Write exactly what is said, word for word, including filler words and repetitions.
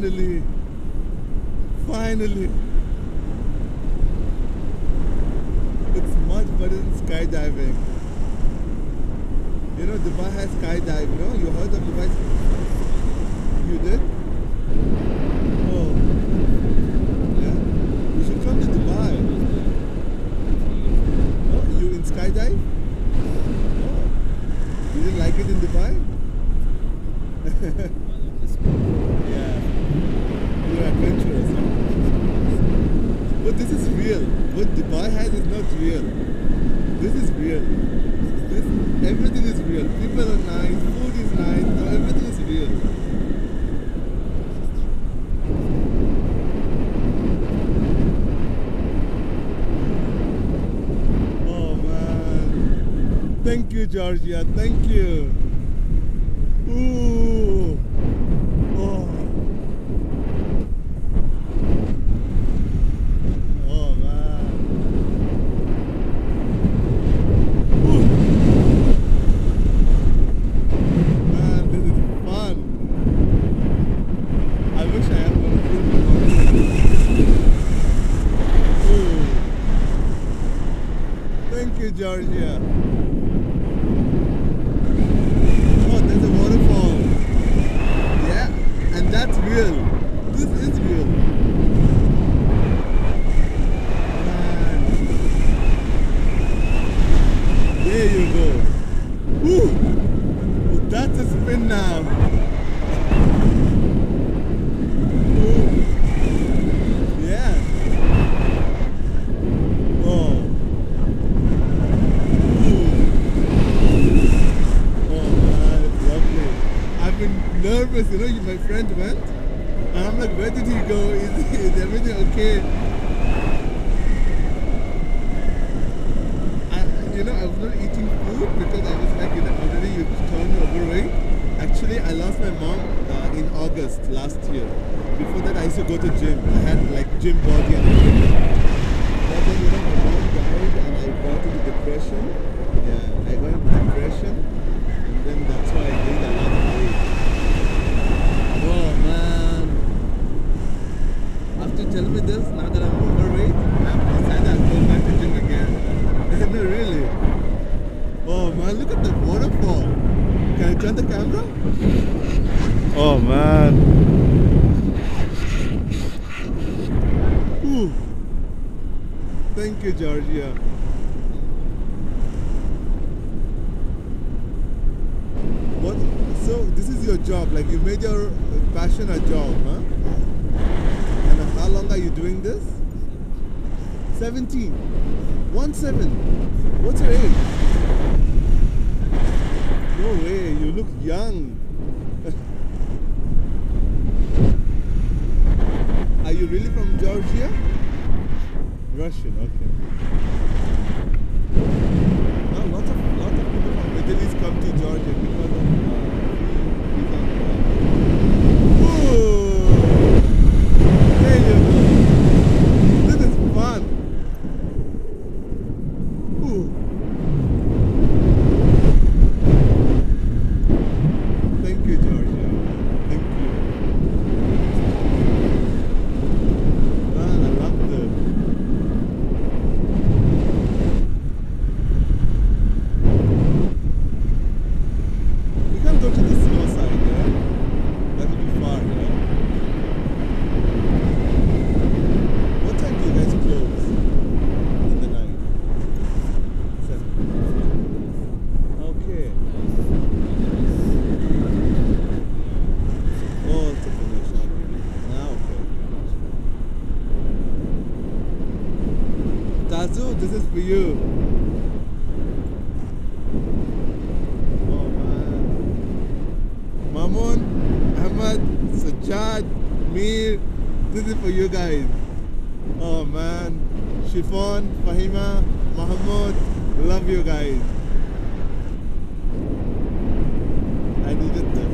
Finally. Finally. It's much better than skydiving. You know, Dubai has skydive, no? You heard of Dubai? You did? Oh. Yeah? You should come to Dubai. Oh, you in skydive? Oh. You didn't like it in Dubai? Yeah, you're adventurous. But this is real. What Dubai has is not real. This is real. This, everything is real. People are nice, food is nice, so everything is real. Oh man. Thank you, Georgia. Thank you. Ooh. Georgia. Oh, there's a waterfall. Yeah, and that's real. This is real. And there you go. Woo! That's a spin now. Woo. Yeah. Nervous, you know, my friend went and I'm like, where did he go? Is, is everything okay? I, you know, I was not eating food because I was like, you know, already you told me overweight. Actually, I lost my mom uh, in August last year. Before that, I used to go to gym. I had like gym body and everything. But then, you know, my mom died and I got into depression. Yeah, I got into depression and then that's why I gained a lot of weight. Oh man, after telling me this, now that I'm overweight, I've decided I'll go back to gym again. No, really. Oh man, look at that waterfall. Can I turn the camera? Oh man. Ooh. Thank you, Georgia. What? So this is your job, like you made your passion a job, huh? And how long are you doing this? seventeen. One seven. What's your age? No way, you look young. Are you really from Georgia? Russian, okay. Now lots of lots of people from Middle East come to Georgia because of uh, Azul, this is for you. Oh man. Mamun, Ahmad, Sajjad, Mir, this is for you guys. Oh man. Shifon, Fahima, Mahmoud, love you guys. I needed them.